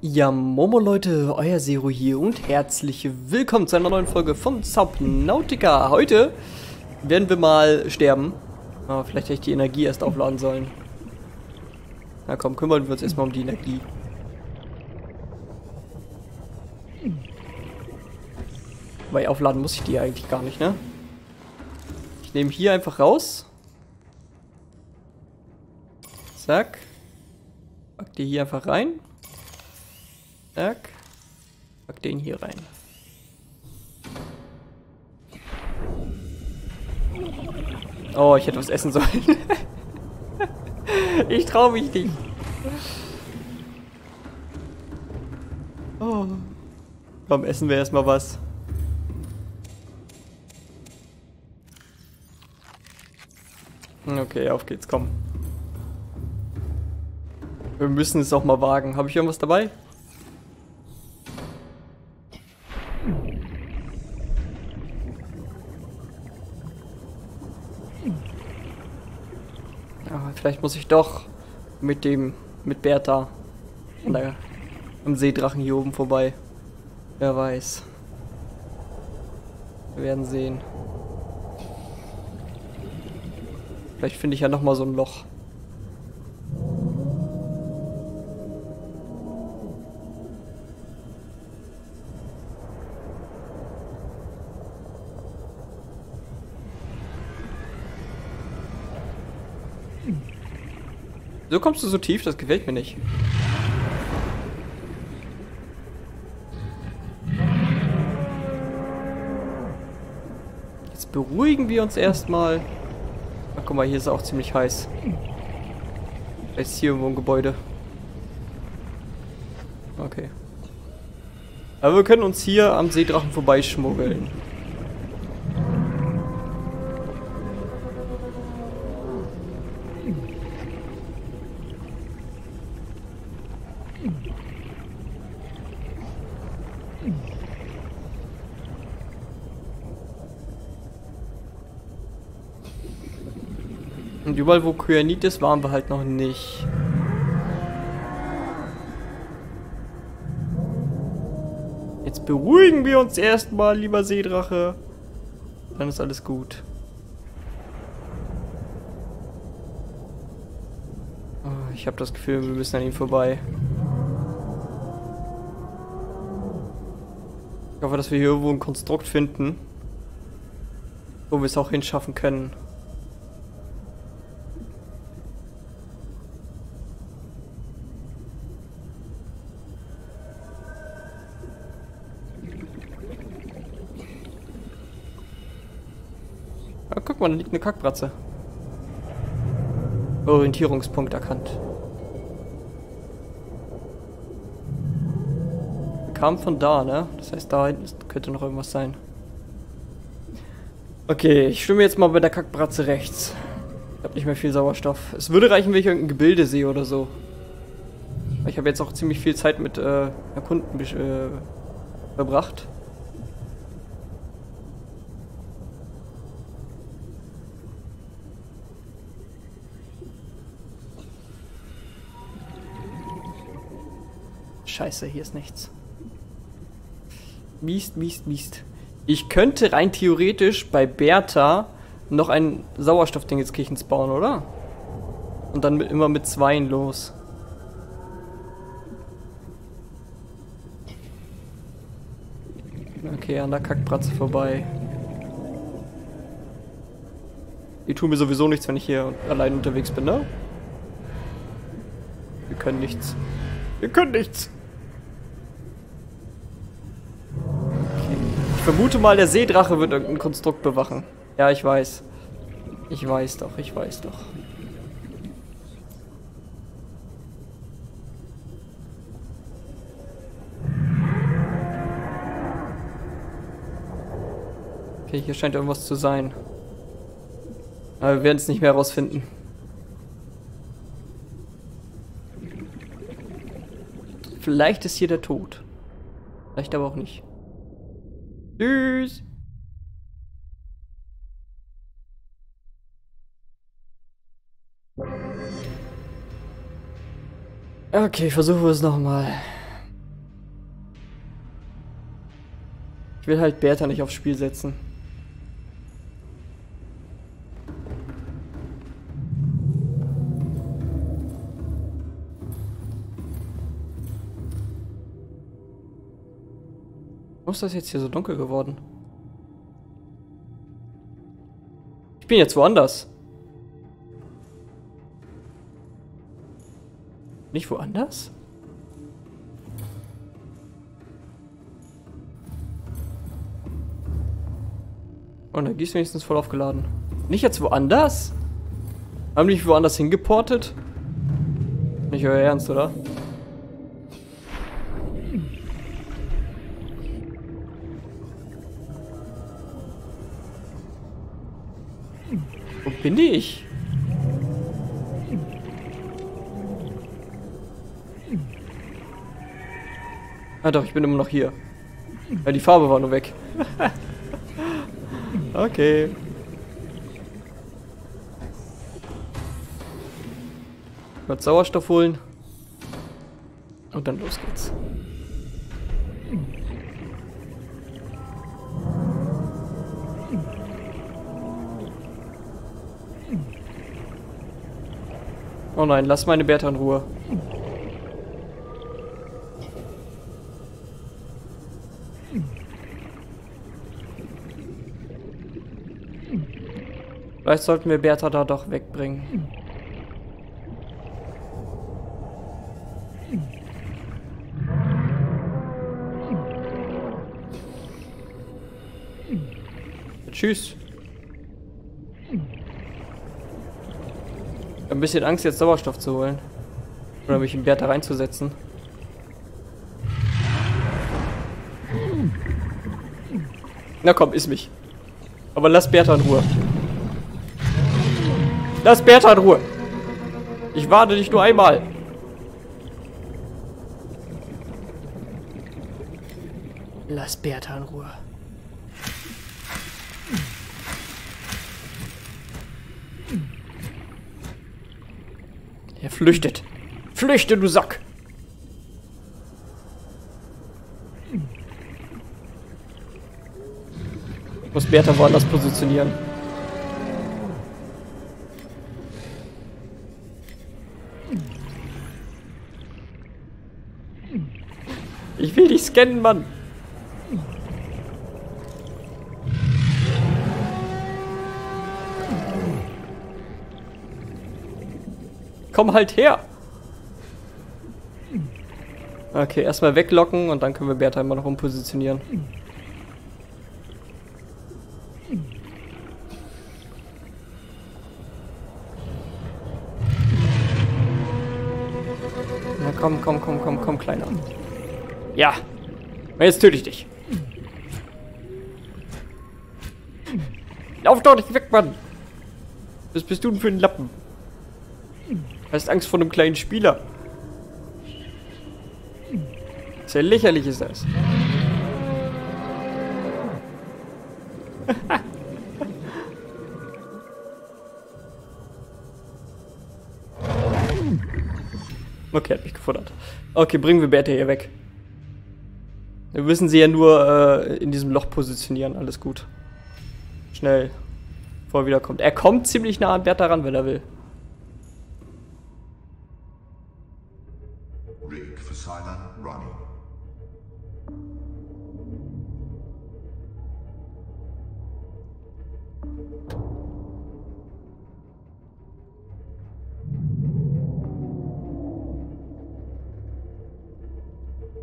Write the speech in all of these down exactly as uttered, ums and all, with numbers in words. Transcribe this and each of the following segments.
Ja, Momo Leute, euer Zero hier und herzlich willkommen zu einer neuen Folge von Subnautica. Heute werden wir mal sterben. Oh, vielleicht hätte ich die Energie erst aufladen sollen. Na komm, kümmern wir uns erstmal um die Energie. Weil aufladen muss ich die eigentlich gar nicht, ne? Ich nehme hier einfach raus. Zack. Pack die hier einfach rein. Zack. Pack den hier rein. Oh, ich hätte was essen sollen. Ich traue mich nicht. Oh. Komm, essen wir erstmal was. Okay, auf geht's, komm. Wir müssen es auch mal wagen. Habe ich irgendwas dabei? Ja, vielleicht muss ich doch mit dem, mit Berta der, am Seedrachen hier oben vorbei. Wer weiß. Wir werden sehen. Vielleicht finde ich ja nochmal so ein Loch. So kommst du so tief, das gefällt mir nicht. Jetzt beruhigen wir uns erstmal. Ach, guck mal, hier ist es auch ziemlich heiß. Da ist hier irgendwo ein Gebäude. Okay. Aber wir können uns hier am Seedrachen vorbeischmuggeln. Und überall, wo Kyanid ist, waren wir halt noch nicht. Jetzt beruhigen wir uns erstmal, lieber Seedrache. Dann ist alles gut. Oh, ich habe das Gefühl, wir müssen an ihm vorbei. Ich hoffe, dass wir hier irgendwo ein Konstrukt finden, wo wir es auch hinschaffen können. Ah, guck mal, da liegt eine Kackbratze. Orientierungspunkt erkannt. Wir kamen von da, ne? Das heißt, da könnte noch irgendwas sein. Okay, ich schwimme jetzt mal bei der Kackbratze rechts. Ich habe nicht mehr viel Sauerstoff. Es würde reichen, wenn ich irgendein Gebilde sehe oder so. Ich habe jetzt auch ziemlich viel Zeit mit äh, Erkunden äh, verbracht. Scheiße, hier ist nichts. Mist, Mist, Mist. Ich könnte rein theoretisch bei Berta noch ein Sauerstoffding ins Kirchens bauen, oder? Und dann mit, immer mit Zweien los. Okay, an der Kackbratze vorbei. Die tun mir sowieso nichts, wenn ich hier allein unterwegs bin, ne? Wir können nichts. Wir können nichts. Ich vermute mal, der Seedrache wird irgendein Konstrukt bewachen. Ja, ich weiß. Ich weiß doch, ich weiß doch. Okay, hier scheint irgendwas zu sein. Aber wir werden es nicht mehr herausfinden. Vielleicht ist hier der Tod. Vielleicht aber auch nicht. Tschüss! Okay, versuchen wir es nochmal. Ich will halt Berta nicht aufs Spiel setzen. Warum ist das jetzt hier so dunkel geworden? Ich bin jetzt woanders. Nicht woanders? Und da gehst du wenigstens voll aufgeladen. Nicht jetzt woanders? Haben die mich woanders hingeportet? Nicht euer Ernst, oder? Wo bin ich? Ah doch, ich bin immer noch hier. Ja, die Farbe war nur weg. Okay. Mal Sauerstoff holen. Und dann los geht's. Oh nein, lass meine Berta in Ruhe. Vielleicht sollten wir Berta da doch wegbringen. Tschüss. Ich hab ein bisschen Angst, jetzt Sauerstoff zu holen. Oder mich in Berta reinzusetzen. Na komm, iss mich. Aber lass Berta in Ruhe. Lass Berta in Ruhe. Ich warne dich nur einmal. Lass Berta in Ruhe. Er flüchtet. Flüchte, du Sack. Ich muss Berta woanders positionieren. Ich will dich scannen, Mann. Komm halt her. Okay, erstmal weglocken und dann können wir Berta immer noch umpositionieren. Na komm, komm, komm, komm, komm, Kleiner. Ja, jetzt töte ich dich. Lauf doch nicht weg, Mann. Was bist du denn für ein Lappen? Hast Angst vor einem kleinen Spieler. Sehr lächerlich ist das. Okay, hat mich gefordert. Okay, bringen wir Berta hier weg. Wir müssen sie ja nur äh, in diesem Loch positionieren. Alles gut. Schnell. Bevor er wiederkommt. Er kommt ziemlich nah an Berta ran, wenn er will.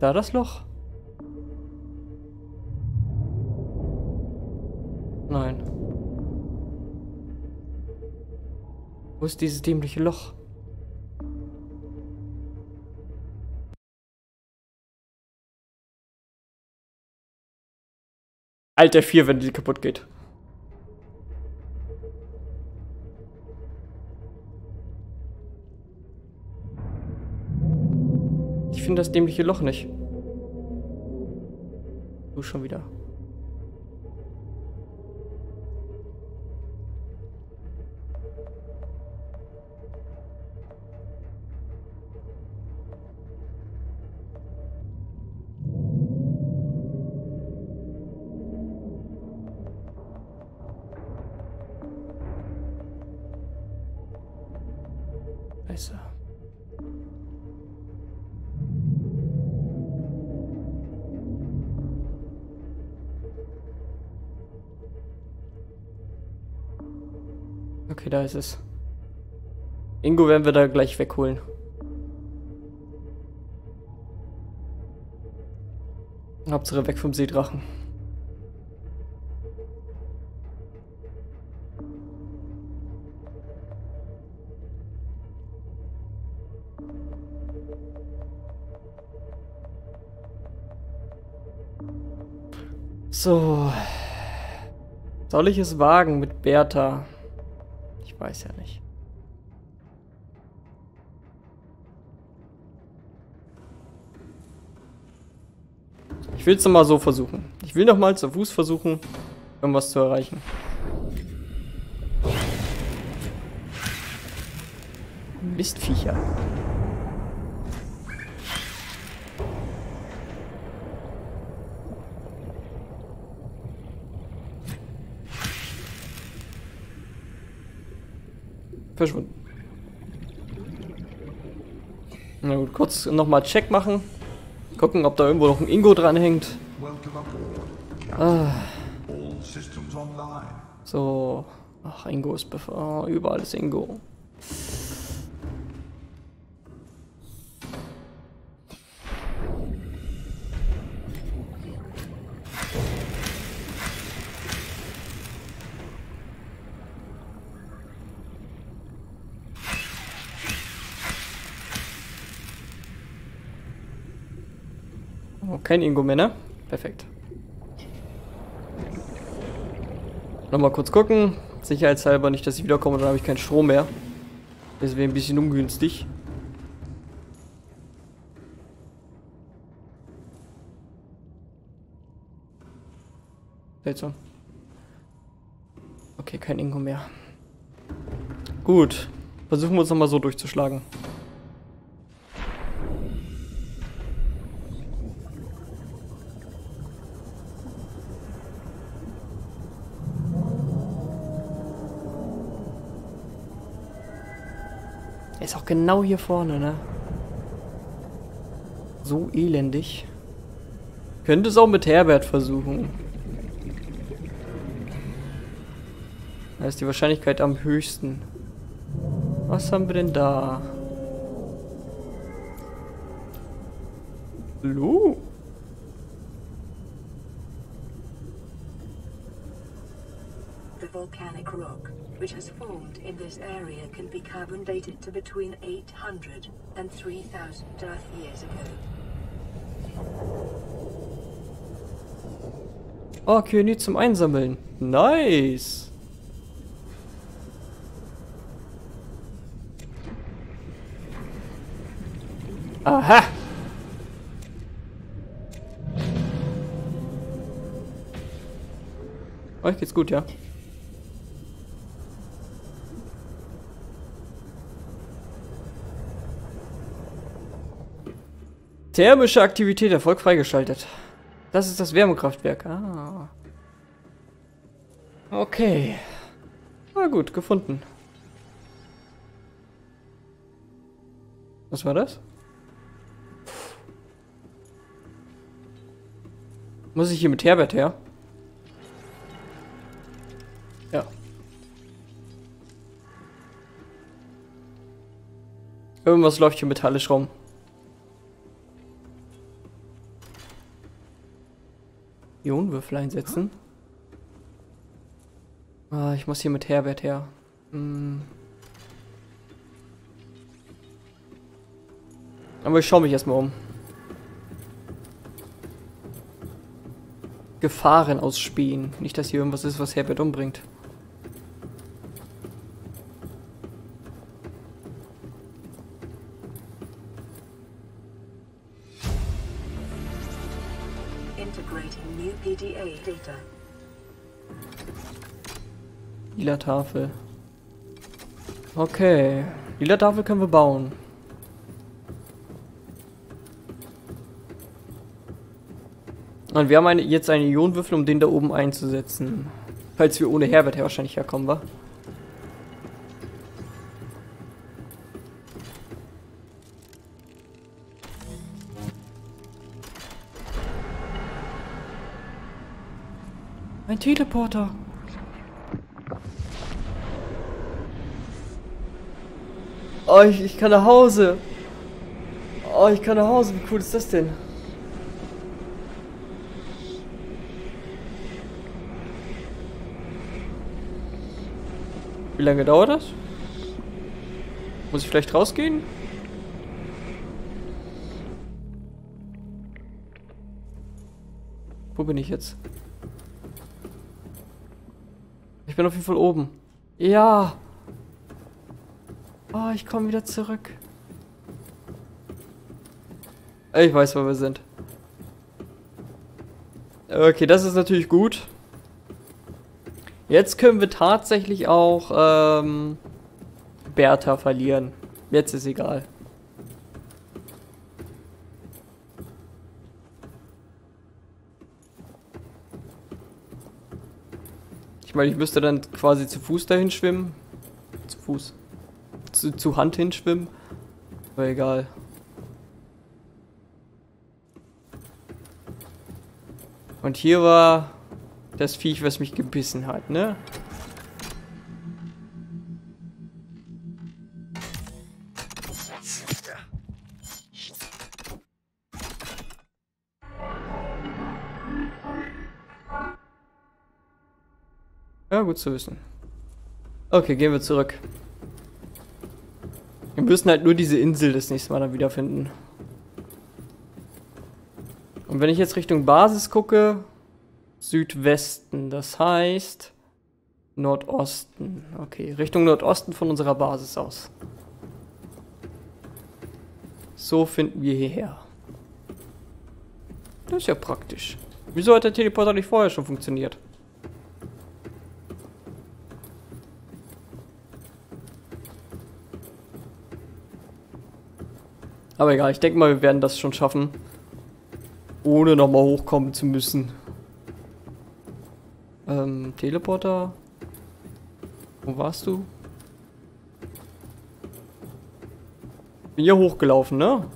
Da das Loch? Nein. Wo ist dieses dämliche Loch? Alt F vier, wenn die kaputt geht. Ich finde das dämliche Loch nicht. Du schon wieder. Okay, da ist es. Ingo werden wir da gleich wegholen. Hauptsache weg vom Seedrachen. So. Soll ich es wagen mit Berta? Ich weiß ja nicht. Ich will es nochmal so versuchen. Ich will nochmal zu Fuß versuchen, irgendwas zu erreichen. Mistviecher. Verschwunden. Na gut, kurz nochmal Check machen. Gucken, ob da irgendwo noch ein Ingo dranhängt. Ah. So. Ach, Ingo ist bevor. Oh, überall ist Ingo. Kein Ingo mehr, ne? Perfekt. Nochmal kurz gucken. Sicherheitshalber nicht, dass ich wiederkomme, dann habe ich keinen Strom mehr. Das wäre ein bisschen ungünstig. Seltsam. Okay, kein Ingo mehr. Gut. Versuchen wir uns nochmal so durchzuschlagen. Ist auch genau hier vorne, ne? So elendig. Könnte es auch mit Herbert versuchen. Da ist die Wahrscheinlichkeit am höchsten. Was haben wir denn da? Hallo? The volcanic rock, which has formed in this area, can be carbon dated to between eight hundred and three thousand Earth years ago. Oh, Kyanid zum Einsammeln. Nice! Aha! Euch geht's gut, ja? Thermische Aktivität Erfolg freigeschaltet. Das ist das Wärmekraftwerk. Ah. Okay. Na gut, gefunden. Was war das? Muss ich hier mit Herbert her? Ja. Irgendwas läuft hier metallisch rum. Ionenwürfel einsetzen. Ah, ich muss hier mit Herbert her. Hm. Aber ich schaue mich erstmal um. Gefahren ausspähen. Nicht, dass hier irgendwas ist, was Herbert umbringt. Lila Tafel. Okay. Lila Tafel können wir bauen. Und wir haben eine, jetzt einen Ionenwürfel, um den da oben einzusetzen. Falls wir ohne Herbert her wahrscheinlich herkommen, wa? Ein Teleporter. Oh, ich, ich kann nach Hause. Oh, ich kann nach Hause. Wie cool ist das denn? Wie lange dauert das? Muss ich vielleicht rausgehen? Wo bin ich jetzt? Ich bin auf jeden Fall oben. Ja! Oh, ich komme wieder zurück. Ich weiß, wo wir sind. Okay, das ist natürlich gut. Jetzt können wir tatsächlich auch ähm, Berta verlieren. Jetzt ist egal. Ich meine, ich müsste dann quasi zu Fuß dahin schwimmen. Zu Fuß. Zu, zu Hand hinschwimmen. Aber egal. Und hier war das Viech, was mich gebissen hat, ne? Ja, gut zu wissen. Okay, gehen wir zurück. Wir müssen halt nur diese Insel das nächste Mal dann wiederfinden. Und wenn ich jetzt Richtung Basis gucke, Südwesten, das heißt Nordosten. Okay, Richtung Nordosten von unserer Basis aus. So finden wir hierher. Das ist ja praktisch. Wieso hat der Teleporter nicht vorher schon funktioniert? Aber egal, ich denke mal, wir werden das schon schaffen, ohne nochmal hochkommen zu müssen. Ähm, Teleporter? Wo warst du? Bin hier hochgelaufen, ne?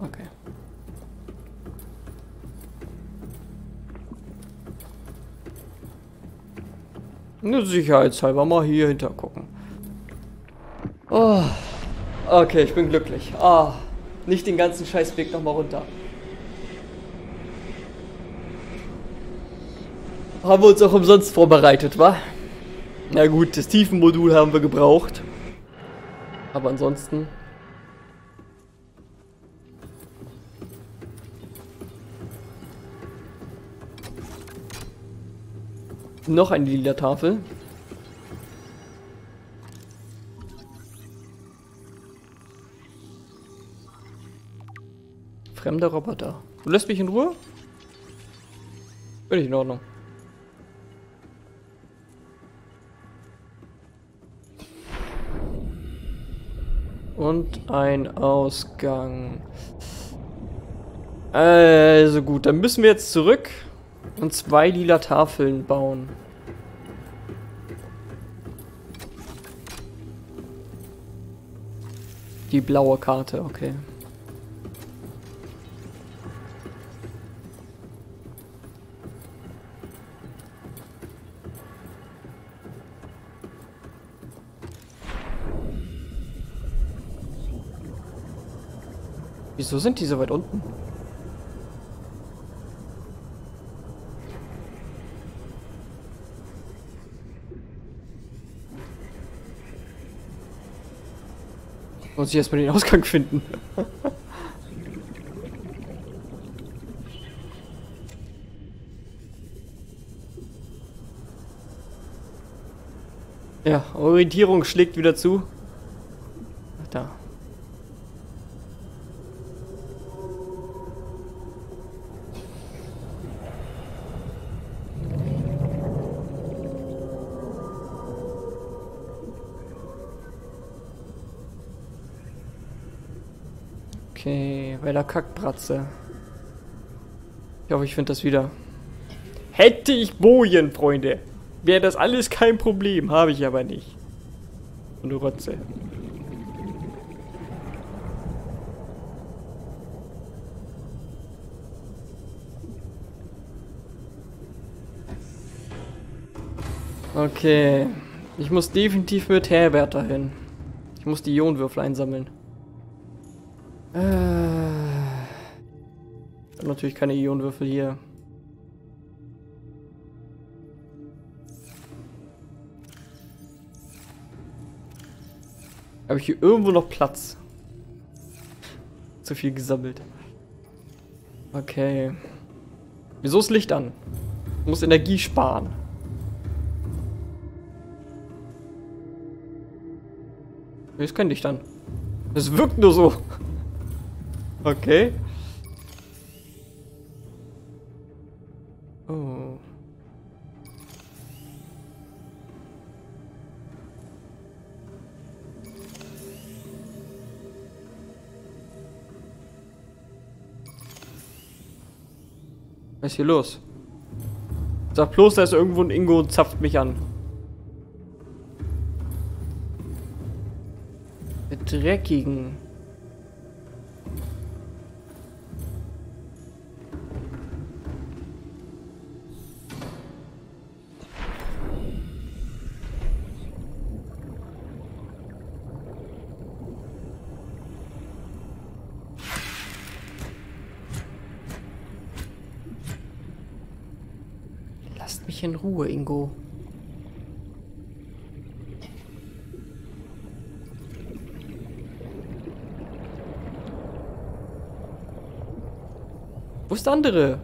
Okay. Nur sicherheitshalber mal hier hinter gucken. Oh. Okay, ich bin glücklich. Ah, nicht den ganzen Scheißweg nochmal runter. Haben wir uns auch umsonst vorbereitet, wa? Na gut, das Tiefenmodul haben wir gebraucht. Aber ansonsten... Noch eine lila Tafel. Fremder Roboter. Du lässt mich in Ruhe? Bin ich in Ordnung. Und ein Ausgang. Also gut, dann müssen wir jetzt zurück und zwei lila Tafeln bauen. Die blaue Karte, okay. Wieso sind die so weit unten? Muss ich erstmal den Ausgang finden. Ja, Orientierung schlägt wieder zu. Ach, da. Bei der Kackbratze. Ich hoffe, ich finde das wieder. Hätte ich Bojen, Freunde, wäre das alles kein Problem. Habe ich aber nicht. Und du Rotze. Okay. Ich muss definitiv mit Herbert dahin. Ich muss die Ionenwürfel einsammeln. Äh, ich habe natürlich keine Ionenwürfel hier. Habe ich hier irgendwo noch Platz? Zu viel gesammelt. Okay. Wieso ist Licht an? Ich muss Energie sparen. Hier ist kein Licht an. Es wirkt nur so. Okay. Oh. Was ist hier los? Sag bloß, da ist irgendwo ein Ingo und zapft mich an. Mit dreckigen. Lasst mich in Ruhe, Ingo. Wo ist der andere?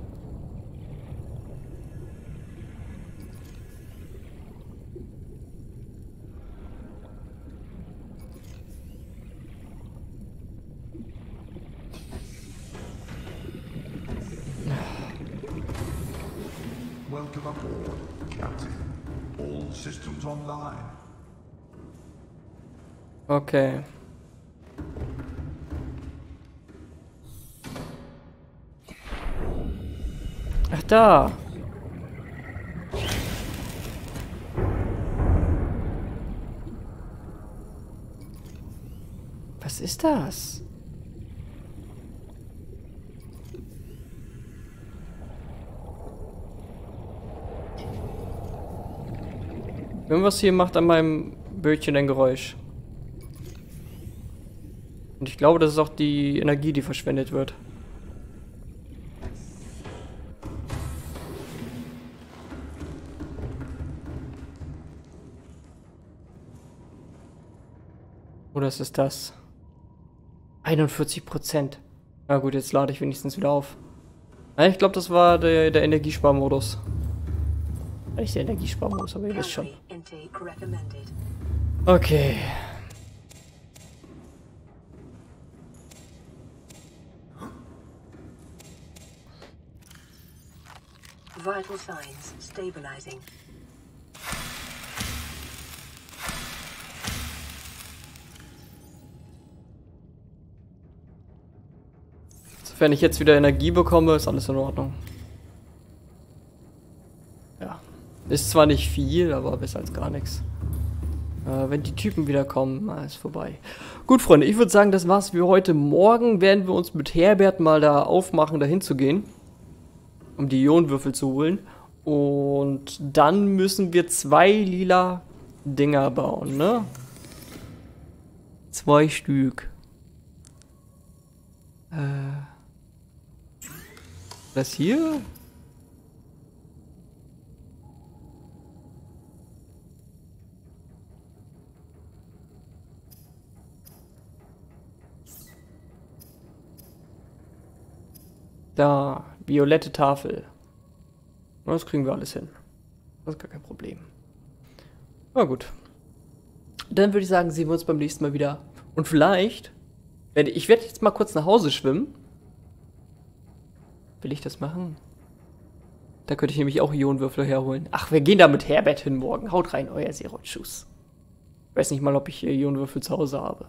Welcome aboard, Captain. All systems online. Okay. Ach da. Was ist das? Irgendwas hier macht an meinem Bötchen ein Geräusch. Und ich glaube, das ist auch die Energie, die verschwendet wird. Oder ist es das? einundvierzig Prozent. Na gut, jetzt lade ich wenigstens wieder auf. Nein, ich glaube, das war der, der Energiesparmodus. Eigentlich der Energiesparmodus, aber ihr wisst schon. Okay. Vital signs stabilizing. Wenn ich jetzt wieder Energie bekomme, ist alles in Ordnung. Ja. Ist zwar nicht viel, aber besser als gar nichts. Äh, wenn die Typen wieder kommen, ist vorbei. Gut, Freunde, ich würde sagen, das war's für heute. Morgen werden wir uns mit Herbert mal da aufmachen, dahin zu gehen. Um die Ionenwürfel zu holen. Und dann müssen wir zwei lila Dinger bauen, ne? Zwei Stück. Äh... Das hier? Da, violette Tafel. Das kriegen wir alles hin. Das ist gar kein Problem. Na gut. Dann würde ich sagen, sehen wir uns beim nächsten Mal wieder. Und vielleicht werde ich werde jetzt mal kurz nach Hause schwimmen. Will ich das machen? Da könnte ich nämlich auch Ionenwürfel herholen. Ach, wir gehen da mit Herbert hin morgen. Haut rein, euer Seerotschuss. Ich weiß nicht mal, ob ich Ionenwürfel zu Hause habe.